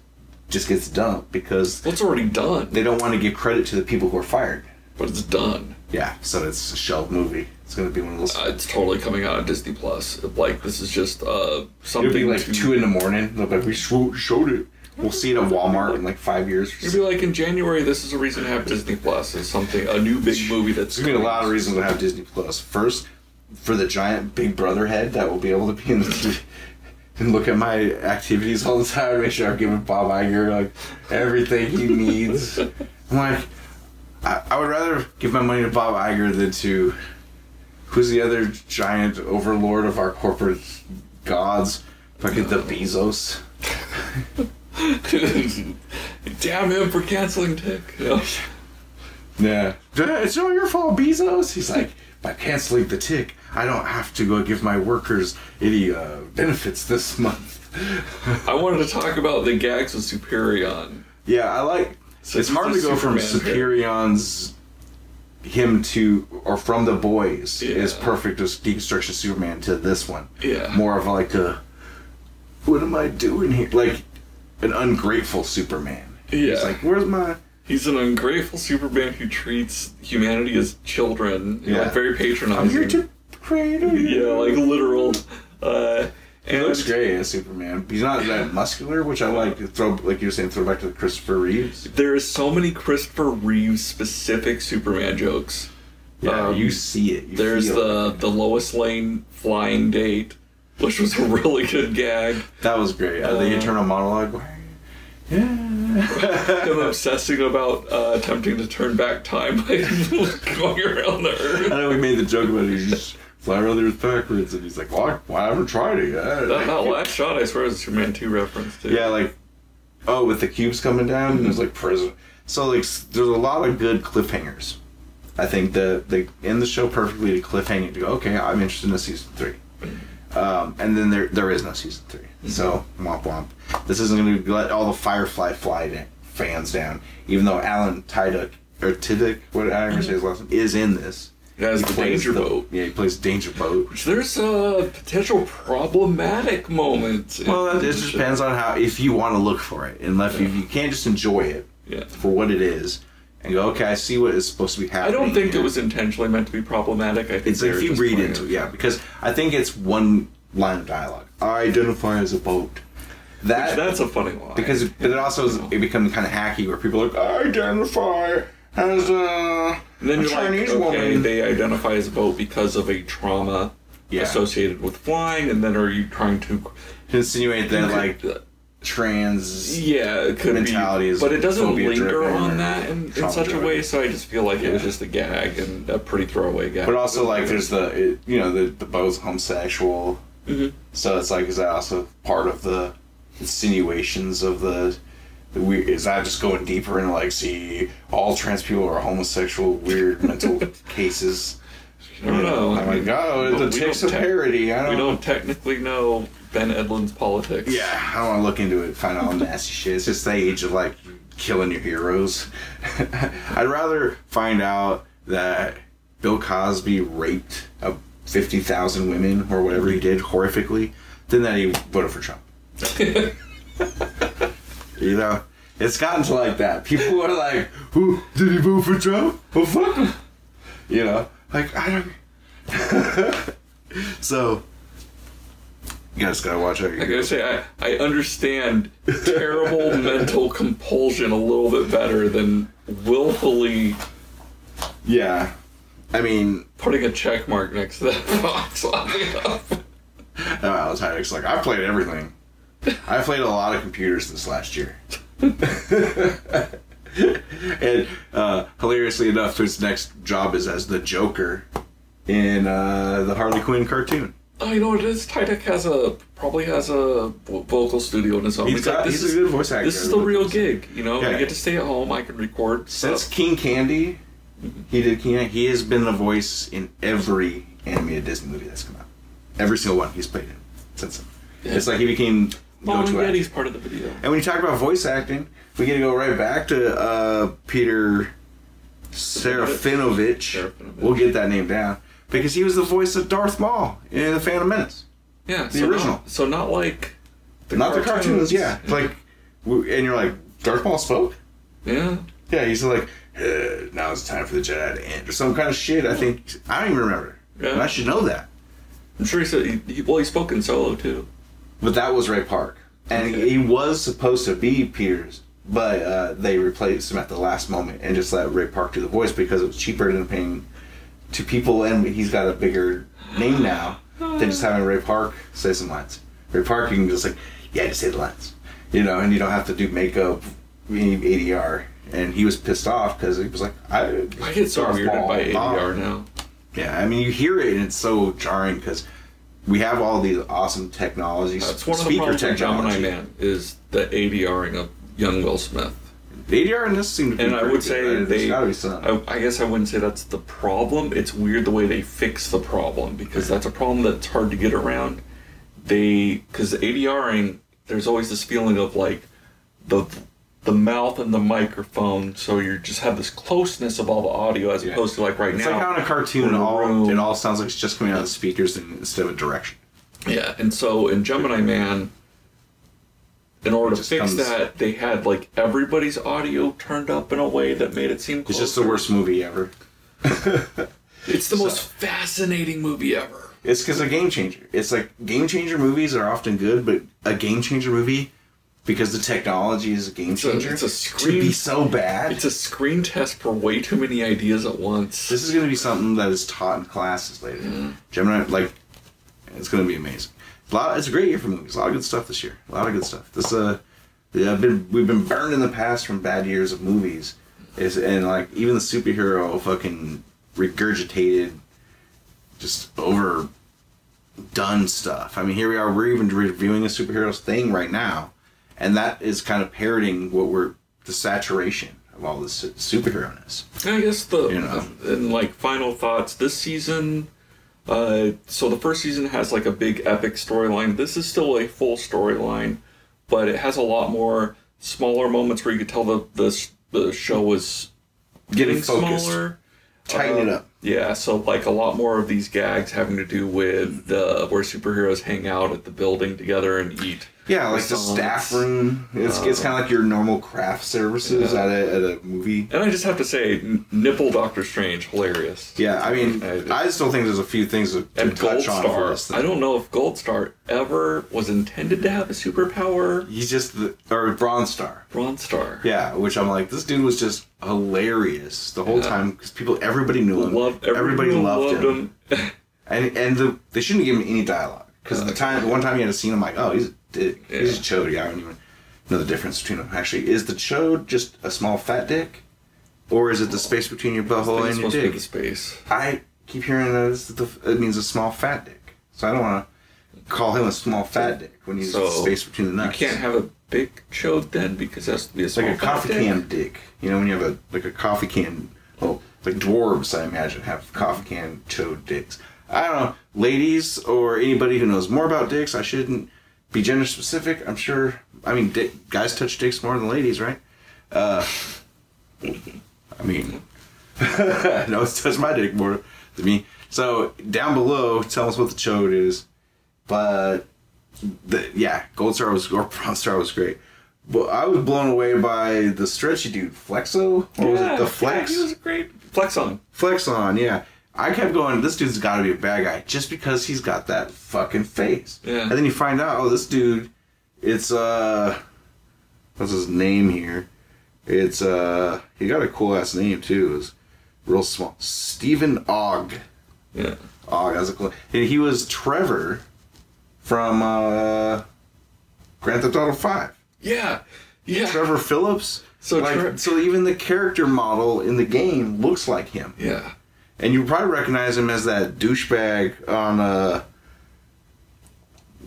just gets dumped because well, it's already done. They don't want to give credit to the people who are fired. But it's done. Yeah, so it's a shelved movie. It's going to be one of those. Uh, it's totally coming out on Disney Plus. Like this is just uh something. It'll be like to... two in the morning. They'll be like, we showed it. We'll see it at Walmart in like five years. Or it'll be like in January. This is a reason to have Disney Plus. It's something a new big movie that's. There's going to be a lot of reasons to have Disney Plus. First, for the giant Big Brother head that will be able to be in the. And look at my activities all the time. Make sure I'm giving Bob Iger like everything he needs. I'm like, I, I would rather give my money to Bob Iger than to who's the other giant overlord of our corporate gods? Fucking the Bezos. Damn him for canceling Tick. Yeah. Yeah, it's all your fault, Bezos. He's like, by canceling the Tick, I don't have to go give my workers any uh, benefits this month. I wanted to talk about the gags with Superion. Yeah, I like... So it's hard to go Superman from Superion's... him to... or from The Boys yeah. is perfect as Deconstruction of Superman to this one. Yeah. More of like a... What am I doing here? Like an ungrateful Superman. Yeah. It's like, where's my... He's an ungrateful Superman who treats humanity as children. Yeah. Like very patronizing. I'm here to... Crater. Yeah, like literal. Uh, he and looks great as Superman. He's not that muscular, which I like. Throw like you were saying, throw back to the Christopher Reeves. There is so many Christopher Reeves specific Superman jokes. Yeah, um, you see it. You there's the it. the Lois Lane flying date, which was a really good gag. That was great. Uh, uh, the internal monologue. Yeah. Him obsessing about uh, attempting to turn back time by going around the Earth. I know we made the joke about it. Fly around the Earth backwards, and he's like, well, I, well, I haven't tried it yet. That, that last shot, I swear, is a Superman two reference, too. Yeah, like, oh, with the cubes coming down, mm-hmm. and there's, like, prison. So, like, there's a lot of good cliffhangers. I think that they end the show perfectly to cliffhanging to go, okay, I'm interested in the season three. Um, and then there there is no season three. Mm-hmm. So, womp womp. This isn't going to let all the Firefly fly da fans down, even though Alan Tudyk, or Tudyk, what I never say his last name, is in this. He has he Danger the, Boat. Yeah, he plays Danger Boat. Which there's a potential problematic moment. Well, that, it just depends on how, if you want to look for it. And if yeah. you, you can't just enjoy it yeah. for what it is and go, okay, I see what is supposed to be happening. I don't think here. it was intentionally meant to be problematic. I think it's like if you read into it, yeah, because I think it's one line of dialogue. I identify as a boat. That, Which, that's a funny line. Because it, but it also is, it becomes kind of hacky where people are like, I identify as a... And then a you're Chinese like, okay, woman. They identify as a boat because of a trauma yeah. associated with flying, and then are you trying to insinuate that like uh, trans yeah it could mentality be, is, but it doesn't linger on that in, in such driven. a way. So I just feel like yeah. it was just a gag and a pretty throwaway gag. But also like there's the it, you know the the boat's homosexual, mm-hmm. so it's like is that also part of the insinuations of the. We, is that just going deeper and like see all trans people are homosexual weird mental cases? I don't know. I'm like, oh, it takes a parody. I don't we don't technically know Ben Edlund's politics. Yeah, I don't want to look into it, find all nasty shit. It's just the age of like killing your heroes. I'd rather find out that Bill Cosby raped uh, fifty thousand women or whatever he did horrifically than that he voted for Trump. You know, it's gotten to like that. People are like, "Who did he vote for Trump? Oh fuck him!" You know, like I don't. So you guys gotta watch out. I gotta say, I I understand terrible mental compulsion a little bit better than willfully. Yeah, I mean, putting a check mark next to that box. No, Alex Hydek's like, I played everything. I played a lot of computers this last year. And uh, hilariously enough, his next job is as the Joker in uh, the Harley Quinn cartoon. I know it is. Ty Dec has a probably has a vocal studio in his home. He's, he's got, like, this he's is a good voice actor. This is the real gig, you know. Yeah. I get to stay at home. I can record stuff. Since King Candy, he did King Candy. He has been the voice in every animated Disney movie that's come out. Every single one he's played in since. Yeah. It's like he became. Mom and Daddy's part of the video. And when you talk about voice acting, we get to go right back to uh, Peter Serafinowicz. We'll get that name down. Because he was the voice of Darth Maul in The Phantom Menace. Yeah. The so original. Not, so not like... The not cartoons. the cartoons, yeah. yeah. Like, and you're like, Darth Maul spoke? Yeah. Yeah, he's like, eh, now it's time for the Jedi to end. Or some kind of shit, yeah. I think. I don't even remember. Yeah. And I should know that. I'm sure he said... He, he, well, he spoke in Solo, too. But that was Ray Park. And okay. he was supposed to be Peter's, but uh, they replaced him at the last moment and just let Ray Park do the voice because it was cheaper than paying two people, and he's got a bigger name now than just having Ray Park say some lines. Ray Park, you can just like, yeah, just say the lines. You know, and you don't have to do makeup, A D R. And he was pissed off because he was like, I, I get so weirded by A D R now. Yeah, I mean, you hear it and it's so jarring because... We have all these awesome technologies. That's one of the problems with Gemini Man is the A D R-ing of young Will Smith. A D R in this seemed to be. And I would say they. I, I guess I wouldn't say that's the problem. It's weird the way they fix the problem because that's a problem that's hard to get around. They because the A D R-ing, there's always this feeling of like the the mouth and the microphone, so you just have this closeness of all the audio as yeah. opposed to like right it's now. It's like how in a cartoon in all, room, it all sounds like it's just coming out of the speakers instead of a direction. Yeah, and so in Gemini Man, in order to fix comes, that, they had like everybody's audio turned up in a way that made it seem closer. It's just the worst movie ever. It's the so, most fascinating movie ever. It's because a Game Changer. It's like Game Changer movies are often good, but a Game Changer movie... Because the technology is a game changer. It's a, it's a screen, to be so bad. It's a screen test for way too many ideas at once. This is going to be something that is taught in classes later. Mm. Gemini, like, it's going to be amazing. A lot, it's a great year for movies. A lot of good stuff this year. A lot of good stuff. This, uh, I've been, we've been burned in the past from bad years of movies. It's, and like even the superhero fucking regurgitated, just overdone stuff. I mean, here we are. We're even reviewing a superheroes thing right now. And that is kind of parroting what we're the saturation of all this superhero-ness. I guess the you know? and like final thoughts this season. Uh, so the first season has like a big epic storyline. This is still a full storyline, but it has a lot more smaller moments where you could tell the the, the show was getting, getting focused. smaller. Tighten uh, it up. Yeah, so like a lot more of these gags having to do with uh, where superheroes hang out at the building together and eat. Yeah, like the staff room. It's, uh, it's kind of like your normal craft services yeah. at, a, at a movie. And I just have to say, Nipple Doctor Strange, hilarious. Yeah, I mean, I, just, I still think there's a few things to and touch Gold on Star, for us. I don't know if Gold Star ever was intended to have a superpower. He's just, the, or Bronze Star. Bronze Star. Yeah, which I'm like, this dude was just hilarious the whole yeah. time. Because people, everybody knew him. Loved, everybody, everybody loved, loved him. him. and and the, they shouldn't give him any dialogue. Because uh, the time, the one time you had a scene, I'm like, oh, he's... It, yeah. He's a chode. Yeah, I don't even know the difference between them. Actually, is the chode just a small fat dick, or is it the space between your butthole and your dick? The space. I keep hearing that it's the, it means a small fat dick. So I don't want to call him a small fat dick when he's so the space between the nuts. You can't have a big chode then because that's to be a small like a fat coffee dick. can dick. You know when you have a like a coffee can. Well, like dwarves, I imagine have coffee can chode dicks. I don't know, ladies or anybody who knows more about dicks. I shouldn't. Be gender specific, I'm sure. I mean, dick, guys touch dicks more than ladies, right? Uh, I mean, no, it's touched my dick more than me. So down below, tell us what the chode is. But the, yeah, Gold Star was or Bronze Star was great. But I was blown away by the stretchy dude, Flexo, or yeah, was it the Flex? Yeah, he was great. Flexon. Flexon, yeah. I kept going, this dude's got to be a bad guy just because he's got that fucking face. Yeah. And then you find out, oh, this dude, it's, uh, what's his name here? It's, uh, he got a cool-ass name, too. It was real small. Stephen Ogg. Yeah. Ogg, that was a cool. And he was Trevor from, uh, Grand Theft Auto five. Yeah. Yeah. Trevor Phillips. So, like, Tre so even the character model in the game looks like him. Yeah. And you probably recognize him as that douchebag on uh,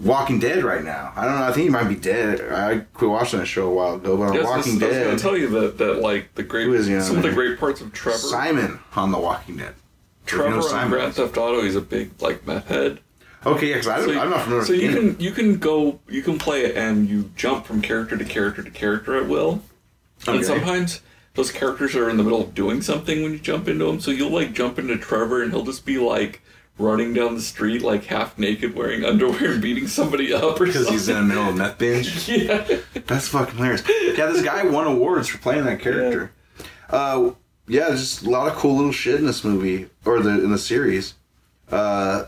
Walking Dead right now. I don't know. I think he might be dead. I quit watching that show a while ago, but on yes, Walking this, Dead. I was going to tell you that, that like the great is, you know, some of the great parts of Trevor Simon on The Walking Dead. Trevor no on Grand Theft Auto, he's a big like meth head. Okay, yeah, because so I'm not familiar. So you game. can you can go you can play it and you jump from character to character to character at will. Okay. And sometimes those characters are in the middle of doing something when you jump into them. So you'll like jump into Trevor and he'll just be like running down the street like half naked, wearing underwear, and beating somebody up, or because he's in the middle of a meth binge. Yeah, that's fucking hilarious. Yeah, this guy won awards for playing that character. Yeah. Uh, yeah, just a lot of cool little shit in this movie or the in the series. Uh,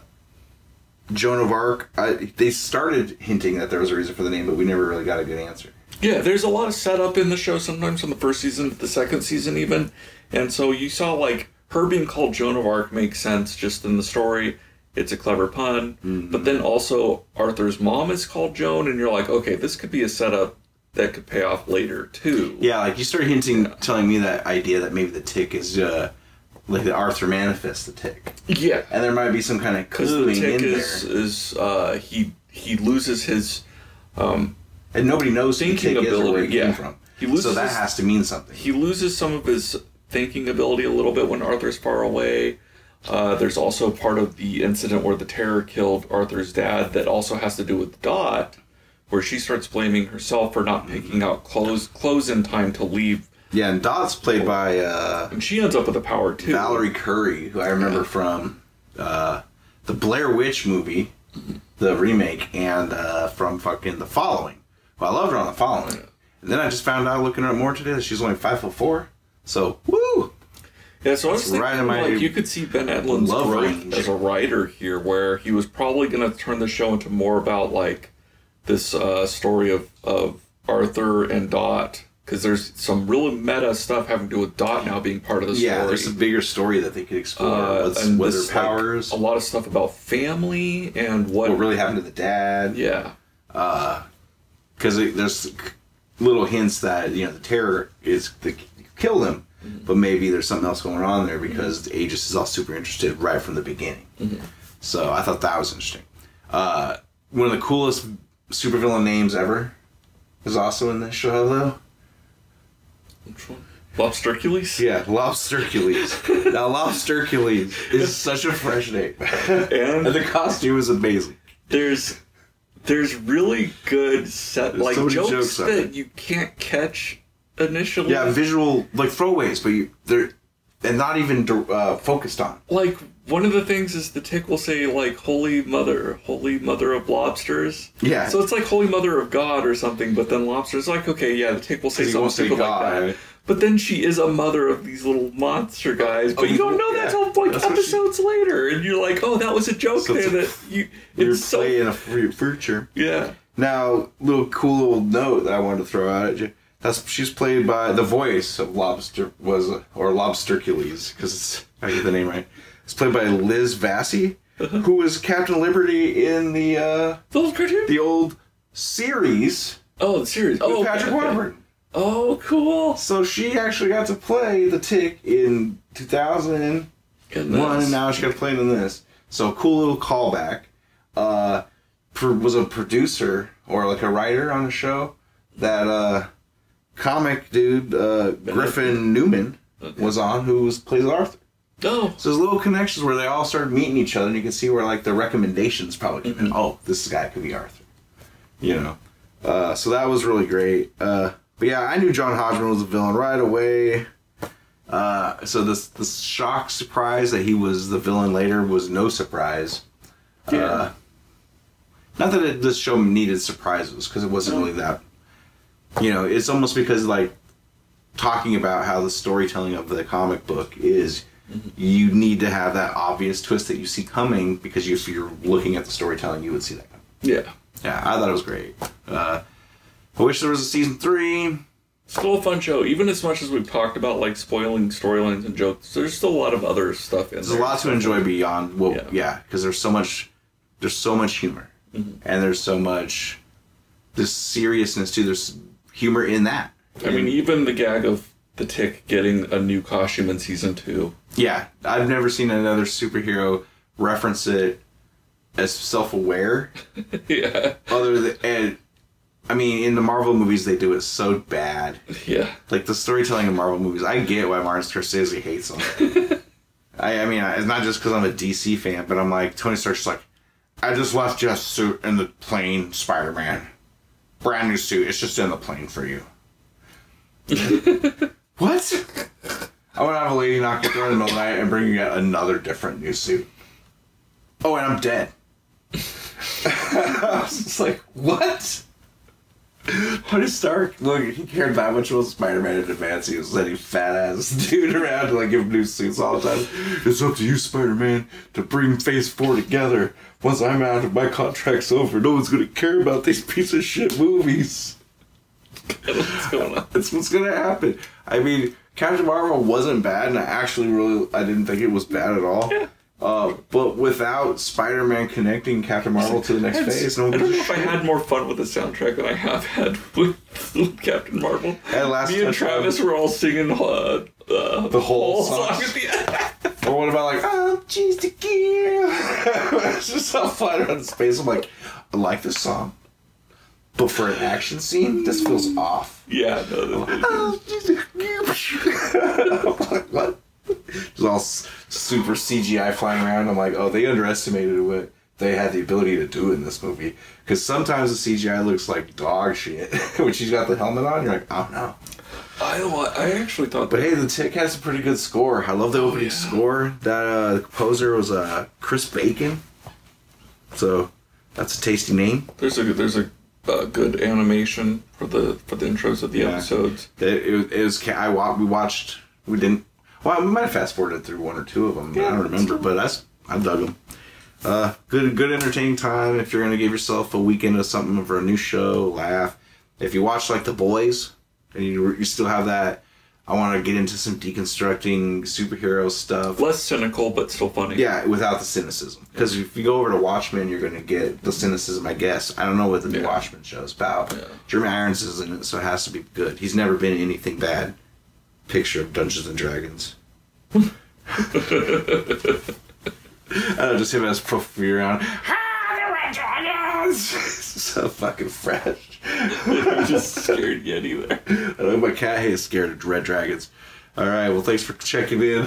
Joan of Arc. I, they started hinting that there was a reason for the name, but we never really got a good answer. Yeah, there's a lot of setup in the show sometimes from the first season to the second season even. And so you saw, like, her being called Joan of Arc makes sense just in the story. It's a clever pun. Mm-hmm. But then also Arthur's mom is called Joan, and you're like, okay, this could be a setup that could pay off later, too. Yeah, like, you started hinting, yeah. telling me that idea that maybe the Tick is, uh, like, the Arthur manifests the Tick. Yeah. And there might be some kind of cluing in there. Because the Tick is, is uh, he, he loses his... Um, And nobody knows who the Tick is or where he yeah. came from. He loses so that his, has to mean something. He loses some of his thinking ability a little bit when Arthur's far away. Uh, there's also part of the incident where the Terror killed Arthur's dad that also has to do with Dot, where she starts blaming herself for not picking out clothes, clothes in time to leave. Yeah, and Dot's played by... Uh, and she ends up with a power, too. Valorie Curry, who I remember yeah. from uh, the Blair Witch movie, the remake, and uh, from fucking The Following. Well, I loved her on The Following. Yeah. And then I just found out looking at her more today that she's only five foot four. So, woo! Yeah, so I was thinking, right like, you could see Ben Edlund's growth as a writer here, where he was probably going to turn the show into more about, like, this uh, story of, of Arthur and Dot. Because there's some really meta stuff having to do with Dot now being part of the yeah, story. Yeah, there's a bigger story that they could explore. Uh, and with their powers. Like, a lot of stuff about family and what... What really happened to the dad. Yeah. Uh... Because there's little hints that, you know, the Terror is the kill them, mm-hmm. but maybe there's something else going on there because mm-hmm. Aegis is all super interested right from the beginning. Mm-hmm. So I thought that was interesting. Uh, one of the coolest supervillain names ever is also in this show, though. Which one? Lobstercules? Yeah, Lobstercules. Now, Lobstercules is such a fresh name. And, and the costume is amazing. There's... There's really good set, There's like, so jokes, jokes that you can't catch initially. Yeah, visual, like, throwaways, but you, they're and not even uh, focused on. Like, one of the things is the Tick will say, like, Holy Mother, Holy Mother of Lobsters. Yeah. So it's like Holy Mother of God or something, but then Lobster's like, okay, yeah, the Tick will say something like that. Right? But then she is a mother of these little monster guys, but oh, you don't know yeah. that until like that's episodes she... later, and you're like, "Oh, that was a joke so there." That you, you're it's playing so... a future. Yeah. Now, little cool little note that I wanted to throw out at you. That's she's played by the voice of Lobster was or Lobstercules because it's I get the name right. It's played by Liz Vassie, uh-huh. who was Captain Liberty in the uh, the old cartoon, the old series. Oh, the series. With oh, Patrick okay, Warburton. Okay. Oh, cool! So she actually got to play the Tick in two thousand one, Goodness. and now she got to play it in this. So, cool little callback. Uh, was a producer, or like a writer on the show, that uh, comic dude, uh, Griffin Newman, okay. was on, who was, plays Arthur. Oh! So there's little connections where they all started meeting each other, and you can see where like the recommendations probably came mm-hmm. in. Oh, this guy could be Arthur. You know? Uh, so that was really great. Uh... But yeah, I knew John Hodgman was a villain right away. Uh, so this this shock surprise that he was the villain later was no surprise. Yeah. Uh, not that it, this show needed surprises because it wasn't really that. You know, it's almost because like talking about how the storytelling of the comic book is, mm-hmm. you need to have that obvious twist that you see coming because if you're looking at the storytelling, you would see that coming. Yeah. Yeah, I thought it was great. Uh, I wish there was a season three. Still a fun show. Even as much as we've talked about like spoiling storylines and jokes, there's still a lot of other stuff in there. There's a lot to enjoy beyond. Well, yeah, because yeah, there's so much. There's so much humor, mm-hmm. and there's so much. This seriousness too. There's humor in that. I and, mean, even the gag of the Tick getting a new costume in season two. Yeah, I've never seen another superhero reference it as self-aware. Yeah. Other than, and, I mean, in the Marvel movies, they do it so bad. Yeah. Like, the storytelling in Marvel movies, I get why Martin Scorsese hates them. I, I mean, it's not just because I'm a D C fan, but I'm like, Tony Stark's like, I just left Jeff's suit in the plane, Spider-Man. Brand new suit. It's just in the plane for you. What? I want to have a lady knock your door in the middle of the night and bring you out another different new suit. Oh, and I'm dead. I was just like, what? Tony Stark, look, he cared that much about Spider-Man in advance. He was letting fat-ass dude around to like give him new suits all the time. It's up to you, Spider-Man, to bring Phase four together. Once I'm out and my contract's over, no one's going to care about these piece of shit movies. What's going on? That's what's going to happen. I mean, Captain Marvel wasn't bad, and I actually really, I didn't think it was bad at all. Yeah. Uh, but without Spider-Man connecting Captain Marvel to the next phase, no one I don't know if I had more fun with the soundtrack than I have had with, with Captain Marvel. And last Me and Travis were all singing uh, uh, the whole, whole song. song at the end. Or what about like, oh, geez, the gear. It's just all flying around in space. I'm like, I like this song. But for an action scene, this feels off. Yeah. No, no, no, no. Oh, geez, the gear. I'm like, what? It's all super C G I flying around. I'm like, oh, they underestimated what they had the ability to do in this movie. Because sometimes the C G I looks like dog shit. When she's got the helmet on, you're like, oh no. I I actually thought. But that... hey, The Tick has a pretty good score. I love the opening oh, yeah. score. That uh, composer was uh, Chris Bacon. So that's a tasty name. There's a there's a uh, good animation for the for the intros of the yeah. episodes. It, it, it was I we watched we didn't. Well, we might have fast-forwarded through one or two of them. Yeah, I don't remember, but that's, I dug them. Uh, good, good entertaining time if you're going to give yourself a weekend of something for a new show, laugh. If you watch, like, The Boys, and you, you still have that, I want to get into some deconstructing superhero stuff. Less cynical, but still funny. Yeah, without the cynicism. Because if you go over to Watchmen, you're going to get the cynicism, I guess. I don't know what the new yeah. Watchmen show is about. Yeah. Jeremy Irons is in it, so it has to be good. He's never been in anything bad. Picture of Dungeons and Dragons. uh, just him as proofing around. Ah, there were dragons! So fucking fresh. I'm just scared yet either. I know my cat is scared of red dragons. All right, well, thanks for checking in.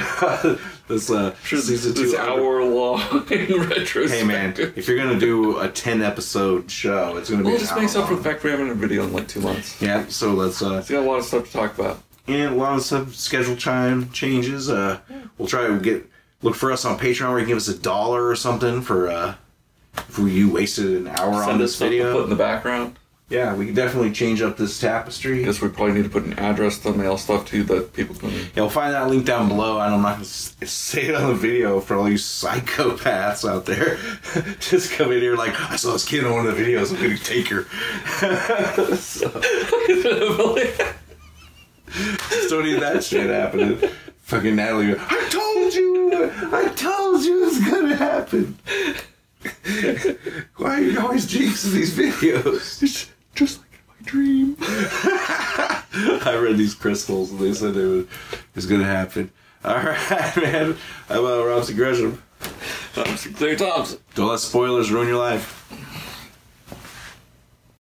this uh, sure season this two hour long retrospective. Hey man, if you're gonna do a ten episode show, it's gonna well, be. Well, just makes up for the fact we haven't had a video in like two months. Yeah, so let's. Uh, it's got a lot of stuff to talk about. And a lot of stuff, schedule time changes. Uh, we'll try to get look for us on Patreon where you can give us a dollar or something for uh, if you wasted an hour Send on this video. To put in the background. Yeah, we can definitely change up this tapestry. I guess we probably need to put an address, thumbnail stuff too that people can. Yeah, we'll find that link down below. And I'm not going to say it on the video for all you psychopaths out there. Just come in here like, I saw this kid on one of the videos. I'm going to take her. So. Just don't need that shit happening. Fucking Natalie, I told you! I told you it's gonna happen! Why are you always jinxing these videos? It's just like in my dream. I read these crystals and they said it was, it was gonna happen. Alright, man. I'm uh, Robson Gresham. I'm Sinclair Thompson. Don't let spoilers ruin your life.